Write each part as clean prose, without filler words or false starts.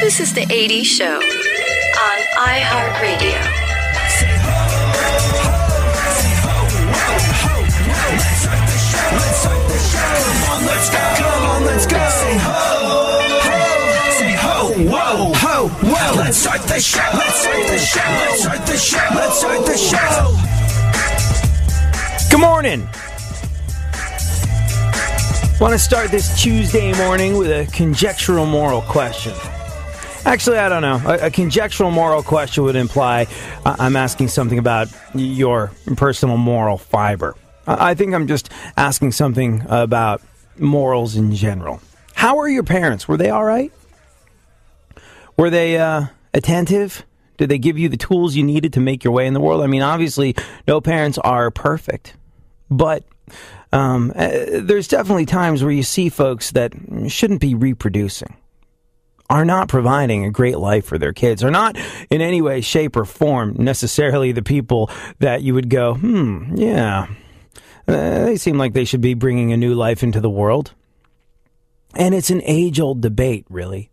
This is The 80s Show on iHeartRadio. Say ho, ho, say ho, ho, ho, ho. Let's start the show, let's start the show. Come on, let's go, come on, let's go. Say ho, ho, say ho, whoa, ho, whoa. Let's start the show, let's start the show, let's start the show, let's start the show. Good morning. Want to start this Tuesday morning with a conjectural moral question. Actually, I don't know. A conjectural moral question would imply I'm asking something about your personal moral fiber. I think I'm just asking something about morals in general. How are your parents? Were they all right? Were they attentive? Did they give you the tools you needed to make your way in the world? I mean, obviously, no parents are perfect, but there's definitely times where you see folks that shouldn't be reproducing, are not providing a great life for their kids, are not in any way, shape, or form necessarily the people that you would go, they seem like they should be bringing a new life into the world. And it's an age-old debate, really.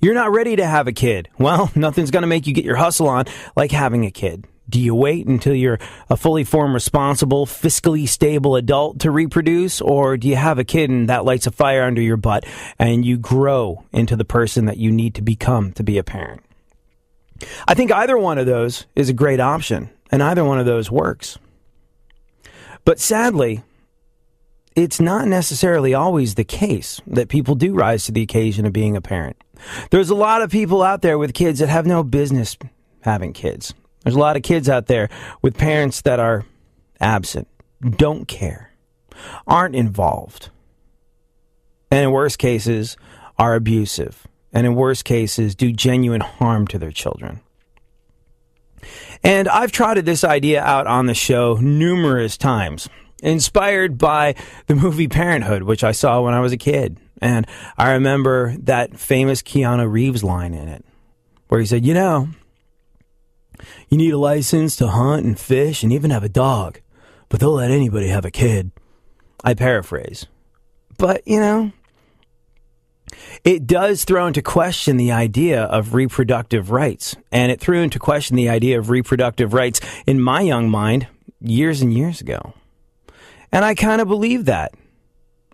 You're not ready to have a kid. Well, nothing's going to make you get your hustle on like having a kid. Do you wait until you're a fully formed, responsible, fiscally stable adult to reproduce? Or do you have a kid and that lights a fire under your butt and you grow into the person that you need to become to be a parent? I think either one of those is a great option, and either one of those works. But sadly, it's not necessarily always the case that people do rise to the occasion of being a parent. There's a lot of people out there with kids that have no business having kids. There's a lot of kids out there with parents that are absent, don't care, aren't involved, and in worst cases are abusive, and in worst cases do genuine harm to their children. And I've trotted this idea out on the show numerous times, inspired by the movie Parenthood, which I saw when I was a kid. And I remember that famous Keanu Reeves line in it, where he said, you need a license to hunt and fish and even have a dog, but they'll let anybody have a kid. I paraphrase. But, it does throw into question the idea of reproductive rights. And it threw into question the idea of reproductive rights in my young mind years and years ago. And I kind of believe that.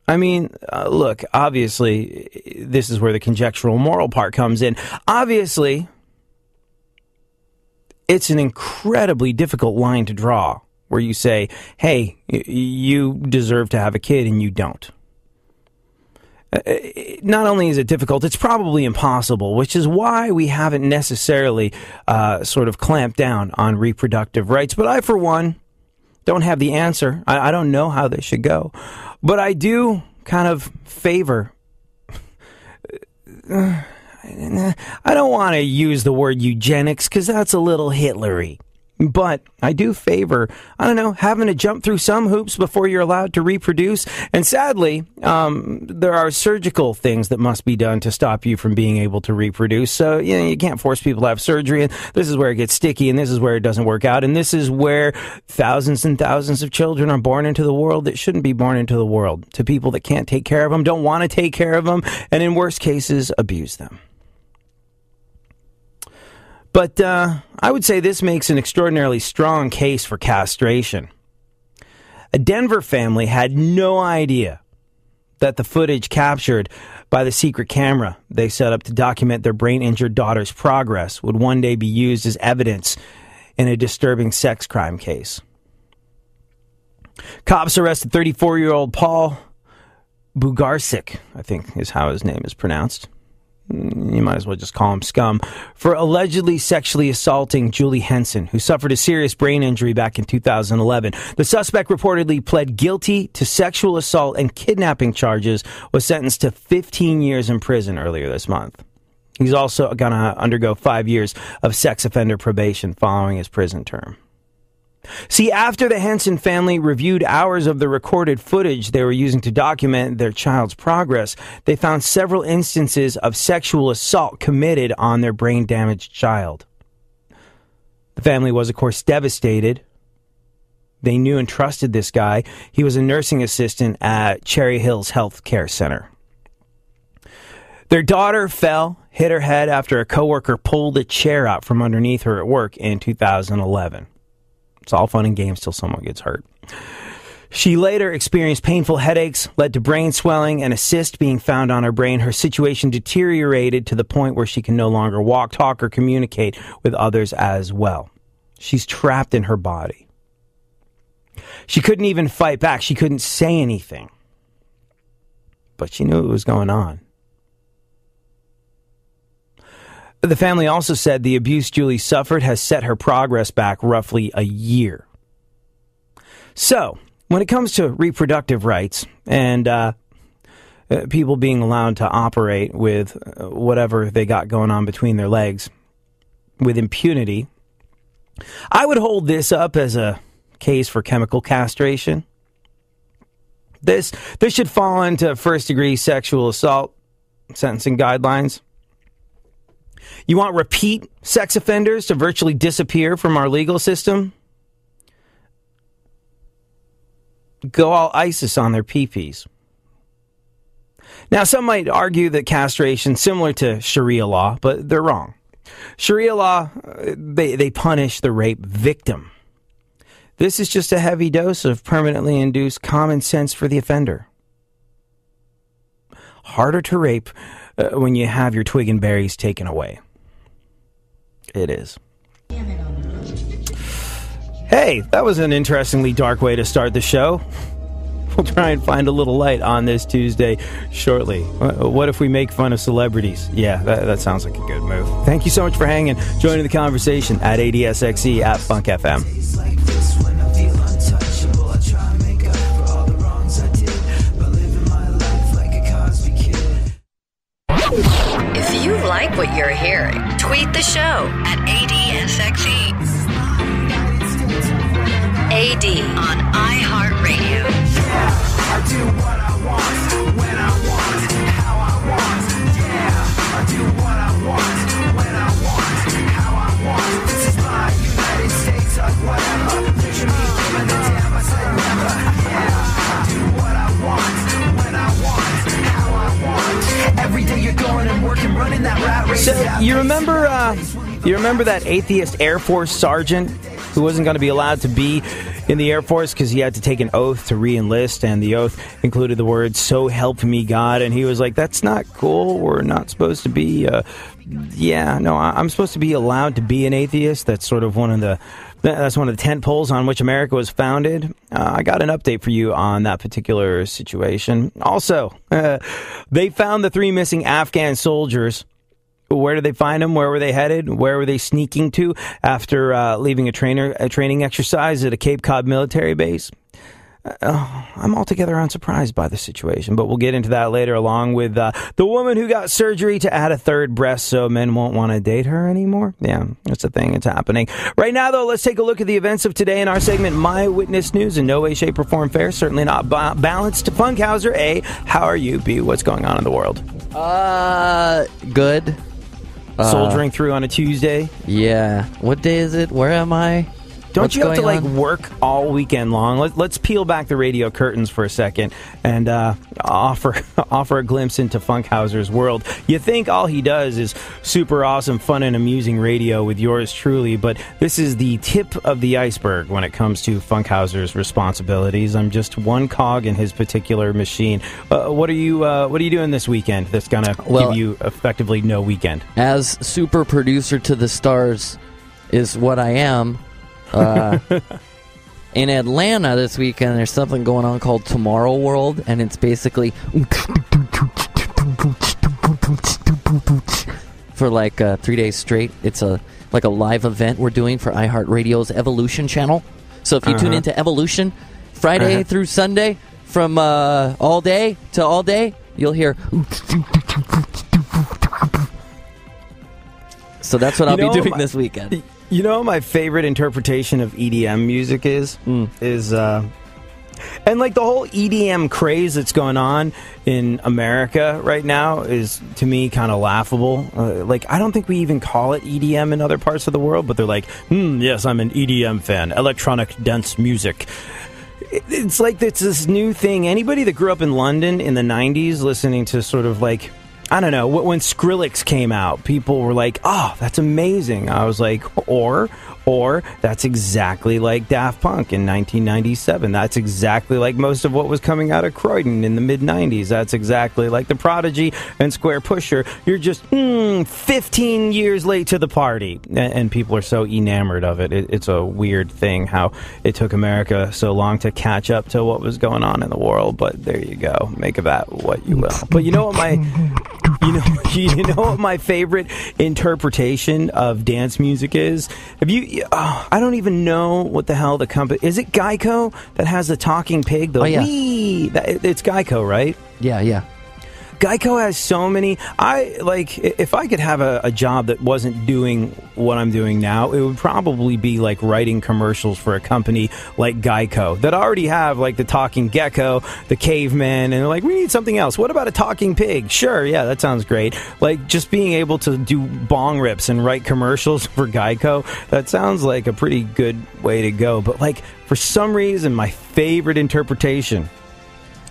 I mean, look, obviously, this is where the conjectural moral part comes in. Obviously, it's an incredibly difficult line to draw where you say, hey, you deserve to have a kid and you don't. Not only is it difficult, it's probably impossible, which is why we haven't necessarily sort of clamped down on reproductive rights. But I, for one, don't have the answer. I don't know how this should go. But I do kind of favor... I don't want to use the word eugenics because that's a little Hitlery, but I do favor, having to jump through some hoops before you're allowed to reproduce. And sadly, there are surgical things that must be done to stop you from being able to reproduce. So, you can't force people to have surgery. And this is where it gets sticky, and this is where it doesn't work out. And this is where thousands and thousands of children are born into the world that shouldn't be born into the world, to people that can't take care of them, don't want to take care of them, and in worst cases, abuse them. But I would say this makes an extraordinarily strong case for castration. A Denver family had no idea that the footage captured by the secret camera they set up to document their brain-injured daughter's progress would one day be used as evidence in a disturbing sex crime case. Cops arrested 34-year-old Paul Bugarsik, I think is how his name is pronounced. You might as well just call him Scum, for allegedly sexually assaulting Julie Henson, who suffered a serious brain injury back in 2011. The suspect reportedly pled guilty to sexual assault and kidnapping charges, was sentenced to 15 years in prison earlier this month. He's also going to undergo 5 years of sex offender probation following his prison term. See, after the Henson family reviewed hours of the recorded footage they were using to document their child's progress, they found several instances of sexual assault committed on their brain-damaged child. The family was, of course, devastated. They knew and trusted this guy. He was a nursing assistant at Cherry Hills Healthcare Center. Their daughter fell hit her head after a coworker pulled a chair out from underneath her at work in 2011. It's all fun and games till someone gets hurt. She later experienced painful headaches, led to brain swelling, and a cyst being found on her brain. Her situation deteriorated to the point where she can no longer walk, talk, or communicate with others as well. She's trapped in her body. She couldn't even fight back. She couldn't say anything. But she knew what was going on. The family also said the abuse Julie suffered has set her progress back roughly a year. So, when it comes to reproductive rights and people being allowed to operate with whatever they got going on between their legs with impunity, I would hold this up as a case for chemical castration. This should fall into first-degree sexual assault sentencing guidelines. You want repeat sex offenders to virtually disappear from our legal system? Go all ISIS on their peepees. Now, some might argue that castration is similar to Sharia law, but they're wrong. Sharia law, they punish the rape victim. This is just a heavy dose of permanently induced common sense for the offender. Harder to rape when you have your twig and berries taken away. It is. Hey, that was an interestingly dark way to start the show. We'll try and find a little light on this Tuesday shortly. What if we make fun of celebrities? Yeah, that sounds like a good move. Thank you so much for hanging. Joining the conversation at ADSXE at Funk FM. If you like what you're hearing, tweet the show at ADSXE. AD on iHeartRadio. Yeah, I do what I want, when I want, how I want. Yeah, I do what I want, when I want, how I want. This is my United States of whatever. Picture me giving a damn, I said never. Yeah, I do what I want, when I want, how I want. Every day you're going and working, running that rat race. So you remember that atheist Air Force sergeant who wasn't going to be allowed to be in the Air Force because he had to take an oath to re-enlist, and the oath included the words "So help me God," and he was like, "That's not cool. We're not supposed to be." I'm supposed to be allowed to be an atheist. That's sort of one of the tent poles on which America was founded. I got an update for you on that particular situation. Also, they found the 3 missing Afghan soldiers. Where did they find them? Where were they headed? Where were they sneaking to after leaving a training exercise at a Cape Cod military base? I'm altogether unsurprised by the situation, but we'll get into that later, along with the woman who got surgery to add a third breast so men won't want to date her anymore. Yeah, that's a thing. It's happening. Right now, though, let's take a look at the events of today in our segment, My Witness News. In no way, shape, or form fair. Certainly not balanced. To Funkhouser, A, how are you? B, what's going on in the world? Good. Soldiering through on a Tuesday? Yeah. What day is it? Where am I? What's you have to, work all weekend long? Let's peel back the radio curtains for a second and offer a glimpse into Funkhouser's world. You think all he does is super awesome, fun, and amusing radio with yours truly, but this is the tip of the iceberg when it comes to Funkhouser's responsibilities. I'm just one cog in his particular machine. What are you doing this weekend that's going to give you effectively no weekend? As super producer to the stars is what I am. In Atlanta this weekend, there's something going on called Tomorrow World, and it's basically for 3 days straight. It's a live event we're doing for iHeartRadio's Evolution Channel. So if you tune into Evolution Friday through Sunday from all day to all day, you'll hear. So that's what I'll be doing this weekend. You know what my favorite interpretation of EDM music is? And the whole EDM craze that's going on in America right now is, to me, kind of laughable. I don't think we even call it EDM in other parts of the world, but they're like, yes, I'm an EDM fan, electronic dance music. It's this new thing. Anybody that grew up in London in the 90s listening to sort of I don't know, when Skrillex came out, people were like, oh, that's amazing. I was like, or that's exactly like Daft Punk in 1997. That's exactly like most of what was coming out of Croydon in the mid-90s. That's exactly like The Prodigy and Square Pusher. You're just 15 years late to the party. And people are so enamored of it. It's a weird thing how it took America so long to catch up to what was going on in the world. But there you go. Make of that what you will. But you know what my favorite interpretation of dance music is? Have you... I don't even know what the hell the company... Is it Geico that has the talking pig? The wee? It's Geico, right? Yeah, yeah. Geico has so many... if I could have a job that wasn't doing what I'm doing now, it would probably be like writing commercials for a company like Geico that already have like the talking gecko, the caveman, and they're like, we need something else. What about a talking pig? Sure, yeah, that sounds great. Like just being able to do bong rips and write commercials for Geico, that sounds like a pretty good way to go. But like for some reason, my favorite interpretation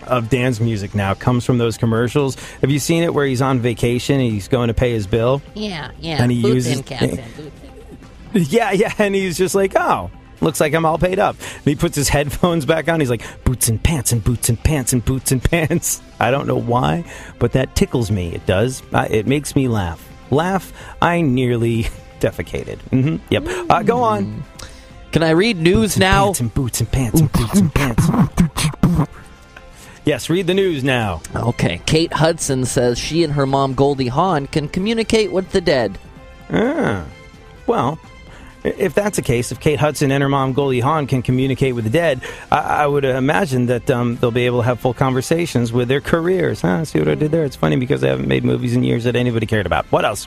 of dance music now comes from those commercials. Have you seen it where he's on vacation and he's going to pay his bill? Yeah, yeah. And he uses... Yeah, yeah, and he's just like, oh, looks like I'm all paid up. And he puts his headphones back on. He's like, boots and pants and boots and pants and boots and pants. I don't know why, but that tickles me. It does. It makes me laugh. I nearly defecated. Mm-hmm. Yep. Go on. Can I read news now? Boots and boots and pants and boots and pants. Yes, read the news now. Okay. Kate Hudson says she and her mom, Goldie Hawn, can communicate with the dead. Well, if that's the case, if Kate Hudson and her mom, Goldie Hawn, can communicate with the dead, I would imagine that they'll be able to have full conversations with their careers. Huh? See what I did there? It's funny because they haven't made movies in years that anybody cared about. What else?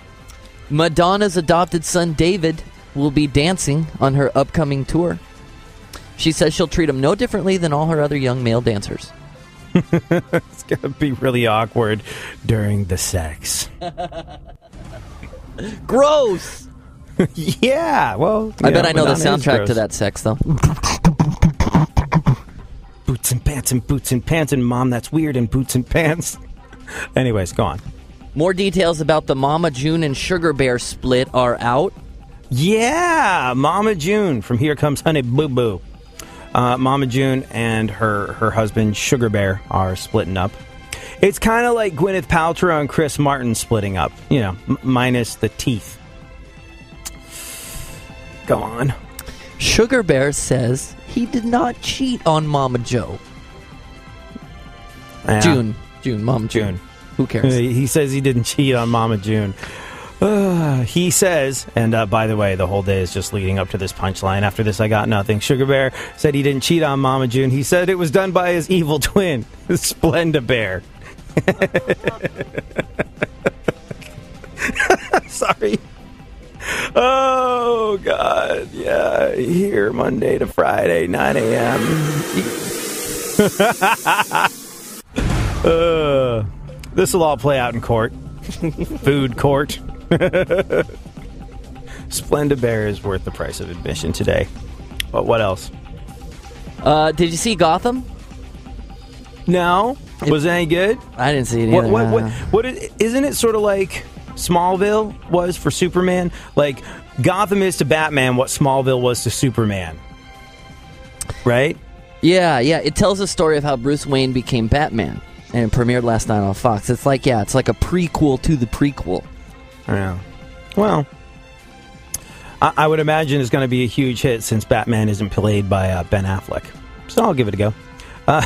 Madonna's adopted son, David, will be dancing on her upcoming tour. She says she'll treat him no differently than all her other young male dancers. It's going to be really awkward during the sex. Gross! Yeah, well... I bet I know the soundtrack to that sex, though. Boots and pants and boots and pants and mom, that's weird, and boots and pants. Anyways, go on. More details about the Mama June and Sugar Bear split are out. Yeah! Mama June from Here Comes Honey Boo Boo. Mama June and her husband, Sugar Bear, are splitting up. It's kind of like Gwyneth Paltrow and Chris Martin splitting up. You know, minus the teeth. Go on. Sugar Bear says he did not cheat on Mama Joe. Yeah. June, Mama June. Who cares? He says he didn't cheat on Mama June. He says, and by the way, the whole day is just leading up to this punchline. After this, I got nothing. Sugar Bear said he didn't cheat on Mama June. He said it was done by his evil twin, Splenda Bear. Sorry. Oh, God. Yeah, here Monday to Friday, 9 a.m. This will all play out in court. Food court. Splenda Bear is worth the price of admission today. But what else? Did you see Gotham? No. Was it any good? I didn't see it either. Isn't it sort of like Smallville was for Superman? Like, Gotham is to Batman what Smallville was to Superman. Right? Yeah, yeah. It tells the story of how Bruce Wayne became Batman. And it premiered last night on Fox. It's like a prequel to the prequel. Yeah. Well, I would imagine it's going to be a huge hit since Batman isn't played by Ben Affleck. So I'll give it a go. I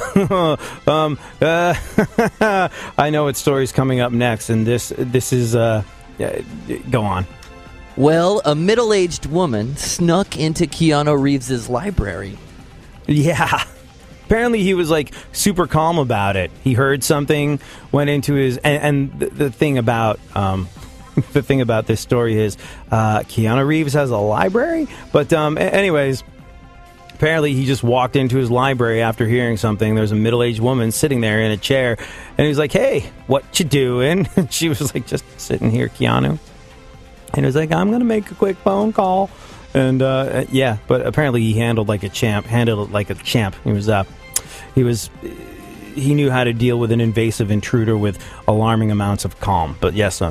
know what story's coming up next, and this is... go on. Well, a middle-aged woman snuck into Keanu Reeves' library. Yeah. Apparently he was, like, super calm about it. He heard something, went into his... And the thing about... The thing about this story is Keanu Reeves has a library. But anyways, apparently he just walked into his library after hearing something. There's a middle-aged woman sitting there in a chair. And he's like, hey, what you doing? And she was like, just sitting here, Keanu. And he was like, I'm going to make a quick phone call. And yeah, but apparently he handled it like a champ. He was he knew how to deal with an invasive intruder with alarming amounts of calm. But yes,